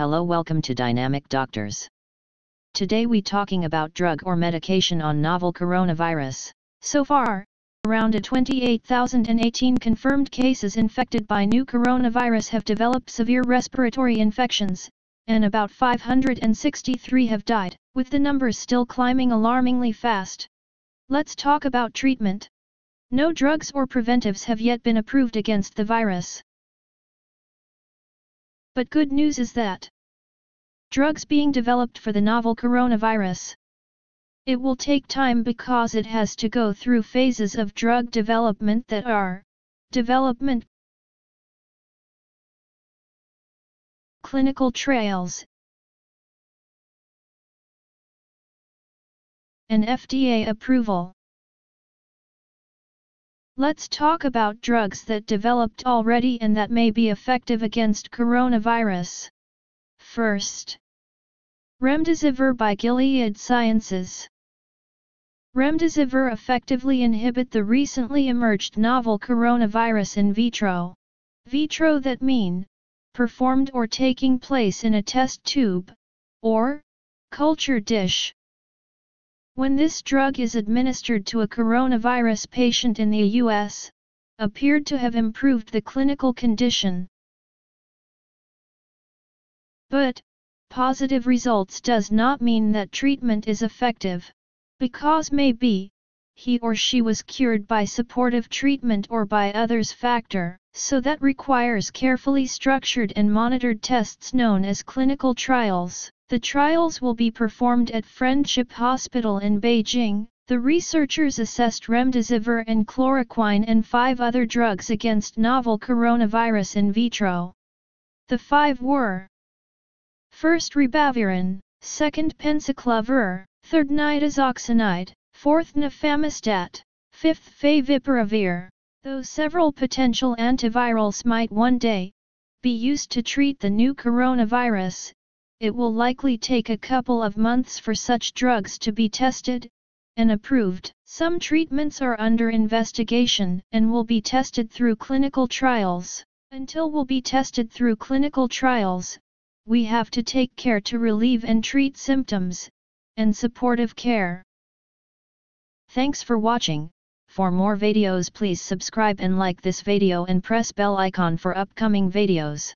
Hello, welcome to Dynamic Doctors. Today we talking about drug or medication on novel coronavirus. So far, around 28,018 confirmed cases infected by new coronavirus have developed severe respiratory infections, and about 563 have died, with the numbers still climbing alarmingly fast. Let's talk about treatment. No drugs or preventives have yet been approved against the virus. But good news is that drugs being developed for the novel coronavirus. It will take time because it has to go through phases of drug development that are development, clinical trials, and FDA approval. Let's talk about drugs that developed already and that may be effective against coronavirus. First, Remdesivir by Gilead Sciences. Remdesivir effectively inhibit the recently emerged novel coronavirus in vitro. Vitro that mean, performed or taking place in a test tube, or culture dish. When this drug is administered to a coronavirus patient in the U.S., appeared to have improved the clinical condition. But positive results does not mean that treatment is effective, because maybe he or she was cured by supportive treatment or by others factor, so that requires carefully structured and monitored tests known as clinical trials. The trials will be performed at Friendship Hospital in Beijing. The researchers assessed remdesivir and chloroquine and 5 other drugs against novel coronavirus in vitro. The 5 were: first, ribavirin; second, pencyclovir; third, nitazoxanide; fourth, nafamostat; fifth, favipiravir. Though several potential antivirals might one day be used to treat the new coronavirus, it will likely take a couple of months for such drugs to be tested and approved. Some treatments are under investigation and will be tested through clinical trials. Until will be tested through clinical trials, we have to take care to relieve and treat symptoms, and supportive care. Thanks for watching. For more videos please subscribe and like this video and press bell icon for upcoming videos.